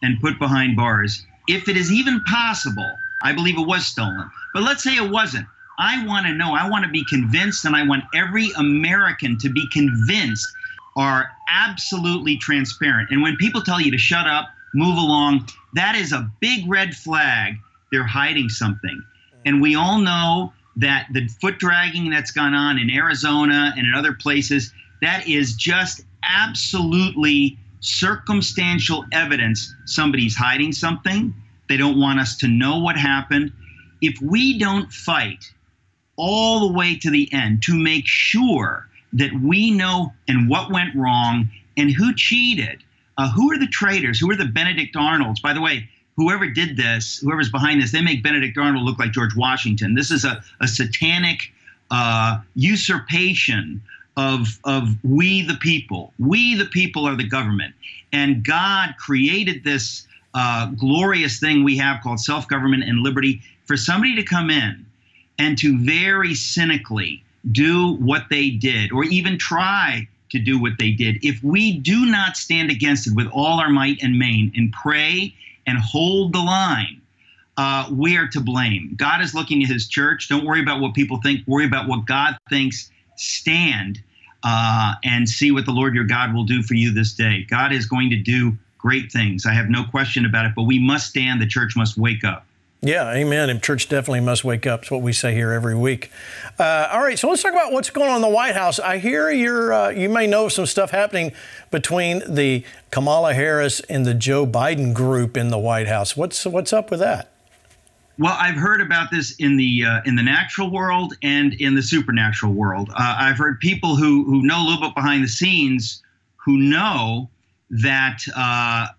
and put behind bars. If it is even possible, I believe it was stolen. But let's say it wasn't. I want to know, I want to be convinced, and I want every American to be convinced are absolutely transparent. And when people tell you to shut up, move along, that is a big red flag. They're hiding something. And we all know that the foot dragging that's gone on in Arizona and in other places, that is just absolutely circumstantial evidence somebody's hiding something. They don't want us to know what happened. If we don't fight all the way to the end to make sure that we know and what went wrong and who cheated, who are the traitors, who are the Benedict Arnolds? By the way, whoever did this, whoever's behind this, they make Benedict Arnold look like George Washington. This is a satanic usurpation of we the people. We the people are the government. And God created this glorious thing we have called self-government and liberty for somebody to come in and to very cynically do what they did, or even try to do what they did. If we do not stand against it with all our might and main and pray and hold the line, we are to blame. God is looking at his church. Don't worry about what people think. Worry about what God thinks. Stand and see what the Lord your God will do for you this day. God is going to do great things. I have no question about it, but we must stand. The church must wake up. Yeah, amen. And church definitely must wake up. It's what we say here every week. All right, so let's talk about what's going on in the White House. I hear you're, you may know some stuff happening between the Kamala Harris and the Joe Biden group in the White House. What's up with that? Well, I've heard about this in the natural world and in the supernatural world. I've heard people who know a little bit behind the scenes, who know that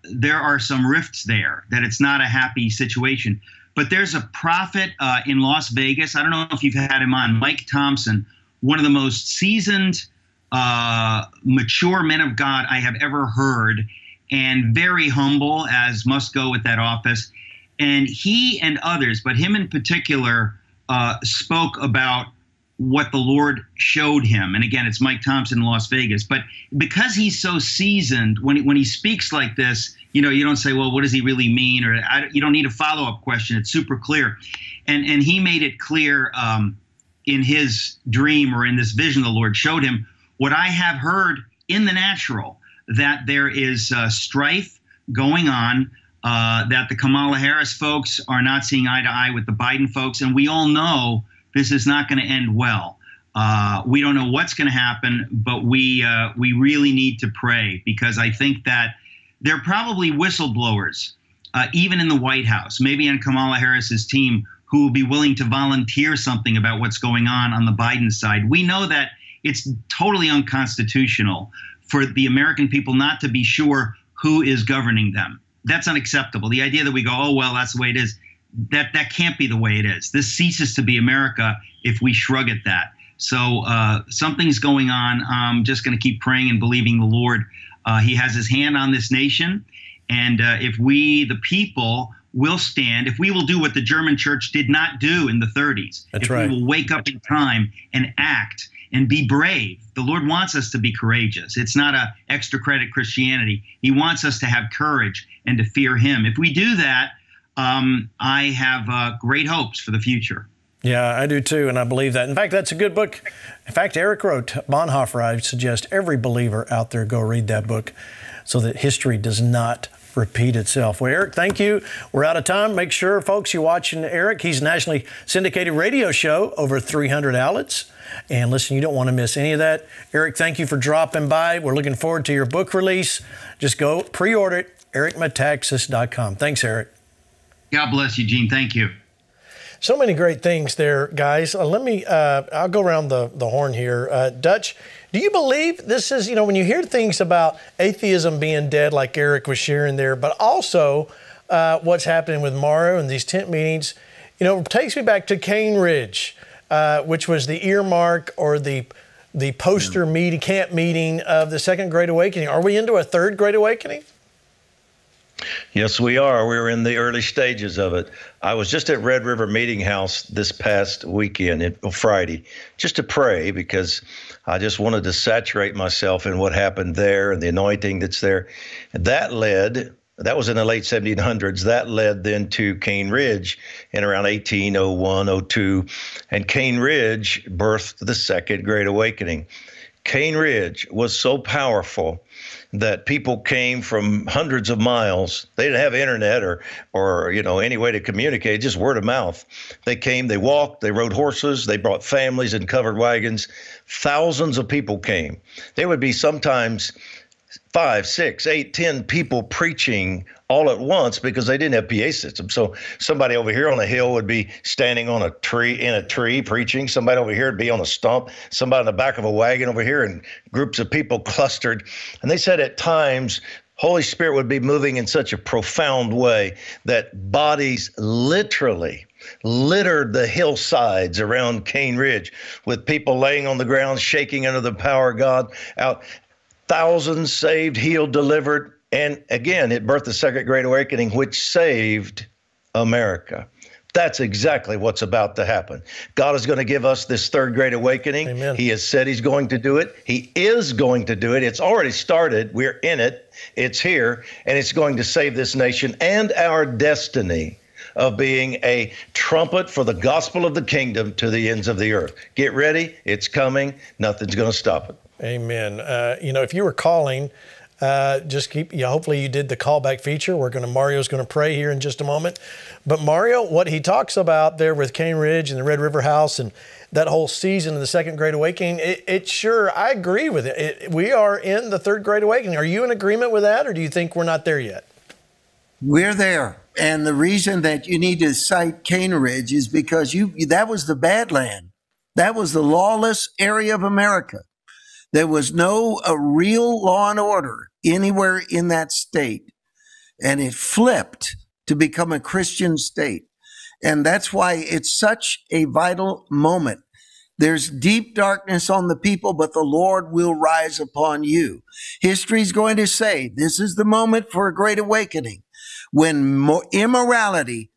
there are some rifts there, that it's not a happy situation. But there's a prophet in Las Vegas. I don't know if you've had him on, Mike Thompson, one of the most seasoned, mature men of God I have ever heard, and very humble, as must go with that office. And he and others, but him in particular, spoke about what the Lord showed him. And again, it's Mike Thompson in Las Vegas. But because he's so seasoned, when he speaks like this, you know, you don't say, well, what does he really mean? Or you don't need a follow-up question. It's super clear. And he made it clear in his dream or in this vision the Lord showed him, what I have heard in the natural, that there is strife going on, that the Kamala Harris folks are not seeing eye to eye with the Biden folks. And we all know this is not going to end well. We don't know what's going to happen, but we really need to pray, because I think that they're probably whistleblowers, even in the White House, maybe on Kamala Harris's team, who will be willing to volunteer something about what's going on the Biden side. We know that it's totally unconstitutional for the American people not to be sure who is governing them. That's unacceptable. The idea that we go, oh, well, that's the way it is. That can't be the way it is. This ceases to be America if we shrug at that. So something's going on. I'm just going to keep praying and believing the Lord. He has his hand on this nation. And if we, the people, will stand, if we will do what the German church did not do in the 30s, we will wake up in time and act and be brave. The Lord wants us to be courageous. It's not a extra credit Christianity. He wants us to have courage and to fear him. If we do that, I have great hopes for the future. Yeah, I do too, and I believe that. In fact, that's a good book. In fact, Eric wrote Bonhoeffer. I suggest every believer out there go read that book so that history does not repeat itself. Well, Eric, thank you. We're out of time. Make sure, folks, you're watching Eric. He's a nationally syndicated radio show, over 300 outlets. And listen, you don't want to miss any of that. Eric, thank you for dropping by. We're looking forward to your book release. Just go pre-order it, EricMetaxas.com. Thanks, Eric. God bless you, Gene. Thank you. So many great things there, guys. I'll go around the horn here. Dutch, do you believe this is, when you hear things about atheism being dead, like Eric was sharing there, but also what's happening with Mario and these tent meetings, it takes me back to Cane Ridge, which was the earmark or the poster meeting, camp meeting of the Second Great Awakening. Are we into a Third Great Awakening? Yes, we are. We're in the early stages of it. I was just at Red River Meeting House this past weekend, Friday, just to pray, because I just wanted to saturate myself in what happened there and the anointing that's there. That was in the late 1700s. That led then to Cane Ridge in around 1801, 02, and Cane Ridge birthed the Second Great Awakening. Cane Ridge was so powerful that people came from hundreds of miles. They didn't have internet or any way to communicate, just word of mouth. They came, they walked, they rode horses, they brought families in covered wagons. Thousands of people came. There would be sometimes 5, 6, 8, 10 people preaching all at once, because they didn't have PA system. So somebody over here on a hill would be standing on a tree preaching. Somebody over here would be on a stump. Somebody on the back of a wagon over here, and groups of people clustered. And they said at times, Holy Spirit would be moving in such a profound way that bodies literally littered the hillsides around Cane Ridge, with people laying on the ground, shaking under the power of God. Thousands saved, healed, delivered. And again, it birthed the Second Great Awakening, which saved America. That's exactly what's about to happen. God is going to give us this Third Great Awakening. Amen. He has said he's going to do it. He is going to do it. It's already started. We're in it. It's here. And it's going to save this nation and our destiny of being a trumpet for the gospel of the kingdom to the ends of the earth. Get ready. It's coming. Nothing's going to stop it. Amen. If you were calling, hopefully you did the callback feature. Mario's going to pray here in just a moment. But Mario, what he talks about there with Cane Ridge and the Red River House and that whole season of the Second Great Awakening, I agree with it. We are in the Third Great Awakening. Are you in agreement with that, or do you think we're not there yet? We're there. And the reason that you need to cite Cane Ridge is because that was the Badland. That was the lawless area of America. There was no real law and order anywhere in that state. And it flipped to become a Christian state. And that's why it's such a vital moment. There's deep darkness on the people, but the Lord will rise upon you. History's going to say this is the moment for a great awakening, when immorality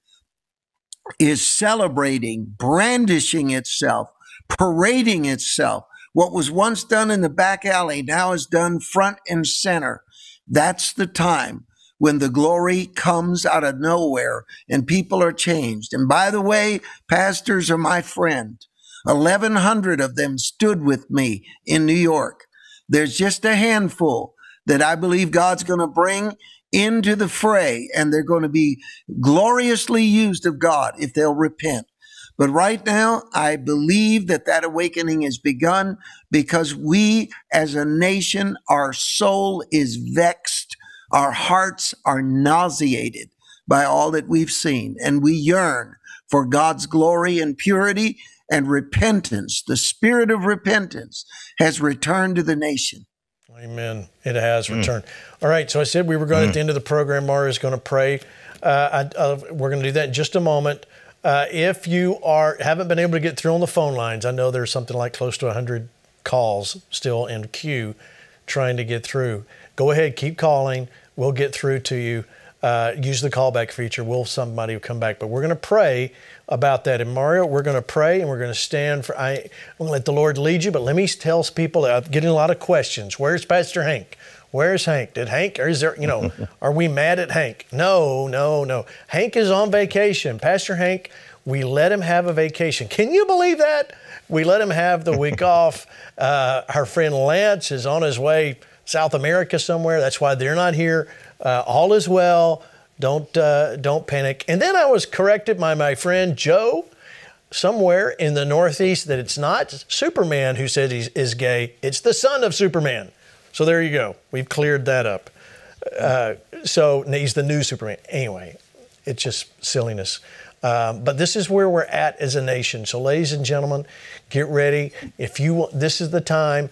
is celebrating, brandishing itself, parading itself. What was once done in the back alley now is done front and center. That's the time when the glory comes out of nowhere and people are changed. And by the way, pastors are my friend. 1,100 of them stood with me in New York. There's just a handful that I believe God's going to bring into the fray, and they're going to be gloriously used of God if they'll repent. But right now, I believe that that awakening has begun because we as a nation, our soul is vexed. Our hearts are nauseated by all that we've seen, and we yearn for God's glory and purity and repentance. The spirit of repentance has returned to the nation. Amen. It has returned. All right. So I said we were going at the end of the program. Mario's going to pray. We're going to do that in just a moment. If you haven't been able to get through on the phone lines, I know there's something like close to 100 calls still in queue trying to get through. Go ahead, keep calling. We'll get through to you. Use the callback feature. Somebody will come back. But we're going to pray about that. And Mario, we're going to pray and we're going to stand for. I'm going to let the Lord lead you. But let me tell people. I'm getting a lot of questions. Where's Pastor Hank? Where's Hank? Did Hank? Or is there? You know, are we mad at Hank? No, no, no. Hank is on vacation. Pastor Hank, we let him have a vacation. Can you believe that? We let him have the week off. Our friend Lance is on his way South America somewhere. That's why they're not here. All is well. Don't panic. And then I was corrected by my friend Joe, somewhere in the Northeast, that it's not Superman who said he is gay. It's the son of Superman. So there you go. We've cleared that up. So he's the new Superman. Anyway, it's just silliness. But this is where we're at as a nation. So ladies and gentlemen, get ready. If you want, this is the time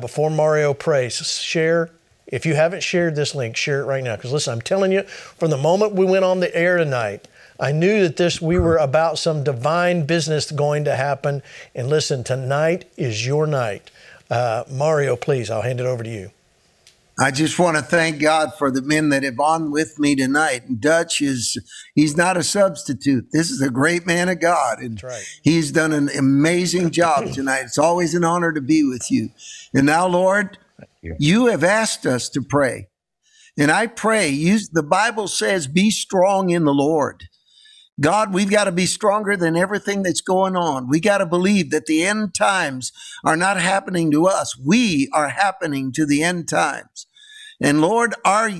before Mario prays. Share. If you haven't shared this link, share it right now. Because listen, I'm telling you, from the moment we went on the air tonight, I knew that we were about some divine business going to happen. And listen, tonight is your night. Mario, please, I'll hand it over to you. I just want to thank God for the men that have on with me tonight. Dutch he's not a substitute. This is a great man of God. And that's right. He's done an amazing job tonight. It's always an honor to be with you. And now, Lord, you have asked us to pray. And I pray, the Bible says, be strong in the Lord. God, we've got to be stronger than everything that's going on. We got to believe that the end times are not happening to us. We are happening to the end times. And Lord, our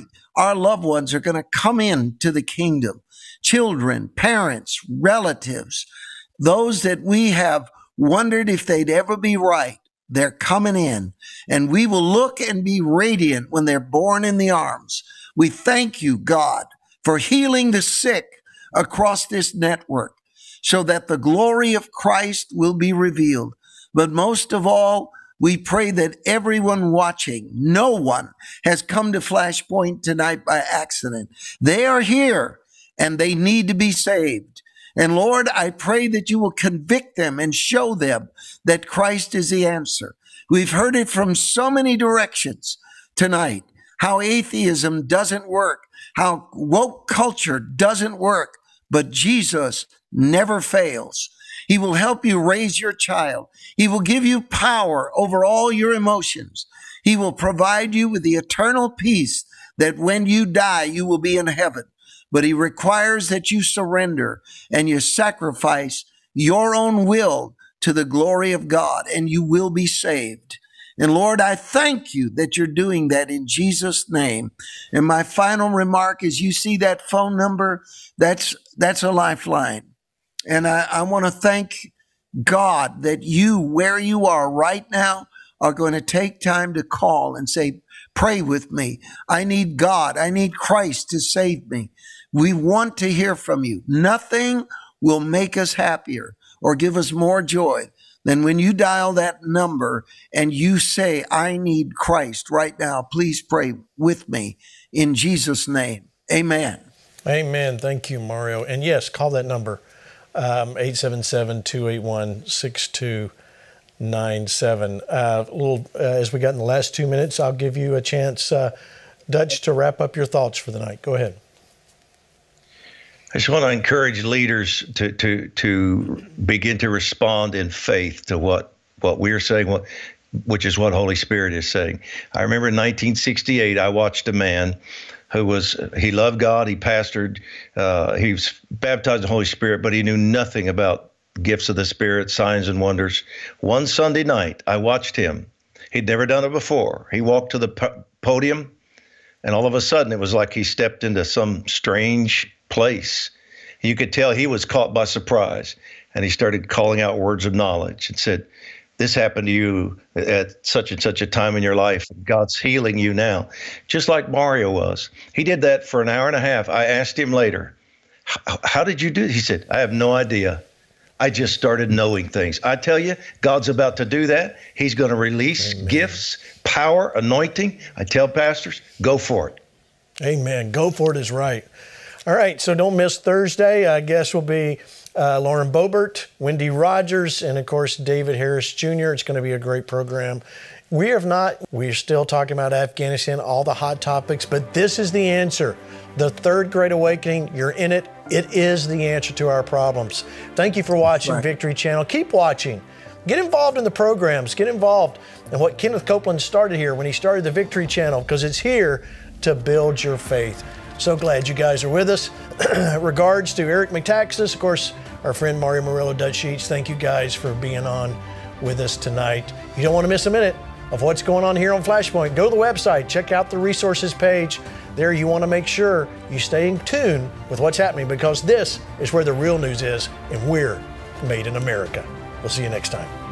loved ones are going to come into the kingdom. Children, parents, relatives, those that we have wondered if they'd ever be right. They're coming in, and we will look and be radiant when they're born in the arms. We thank you, God, for healing the sick across this network so that the glory of Christ will be revealed. But most of all, we pray that everyone watching, no one has come to Flashpoint tonight by accident. They are here, and they need to be saved. And Lord, I pray that you will convict them and show them that Christ is the answer. We've heard it from so many directions tonight, how atheism doesn't work, how woke culture doesn't work, but Jesus never fails. He will help you raise your child. He will give you power over all your emotions. He will provide you with the eternal peace that when you die, you will be in heaven. But he requires that you surrender and you sacrifice your own will to the glory of God, and you will be saved. And Lord, I thank you that you're doing that in Jesus' name. And my final remark is, you see that phone number? That's a lifeline. And I want to thank God that you, where you are right now, are going to take time to call and say, pray with me. I need God. I need Christ to save me. We want to hear from you. Nothing will make us happier or give us more joy then when you dial that number and you say, I need Christ right now, please pray with me in Jesus' name. Amen. Amen. Thank you, Mario. And yes, call that number, 877-281-6297. As we got in the last 2 minutes, I'll give you a chance, Dutch, to wrap up your thoughts for the night. Go ahead. I just want to encourage leaders to begin to respond in faith to what we're saying, which is what Holy Spirit is saying. I remember in 1968, I watched a man he loved God, he pastored, he was baptized in the Holy Spirit, but he knew nothing about gifts of the Spirit, signs and wonders. One Sunday night, I watched him. He'd never done it before. He walked to the podium, and all of a sudden, it was like he stepped into some strange place. You could tell he was caught by surprise, and he started calling out words of knowledge and said, this happened to you at such and such a time in your life. God's healing you now. Just like Mario was. He did that for an hour and a half. I asked him later, how did you do it? He said, I have no idea. I just started knowing things. I tell you, God's about to do that. He's going to release gifts, power, anointing. I tell pastors, go for it. Amen. Go for it is right. All right, so don't miss Thursday. I guess will be Lauren Boebert, Wendy Rogers, and, of course, David Harris Jr. It's going to be a great program. We're still talking about Afghanistan, all the hot topics, but this is the answer. The Third Great Awakening, you're in it. It is the answer to our problems. Thank you for watching Victory Channel. Keep watching. Get involved in the programs. Get involved in what Kenneth Copeland started here when he started the Victory Channel, because it's here to build your faith. So glad you guys are with us. Regards to Eric Metaxas, of course, our friend Mario Murillo, Dutch Sheets. Thank you guys for being on with us tonight. You don't want to miss a minute of what's going on here on Flashpoint. Go to the website, check out the resources page. There you want to make sure you stay in tune with what's happening, because this is where the real news is, and we're made in America. We'll see you next time.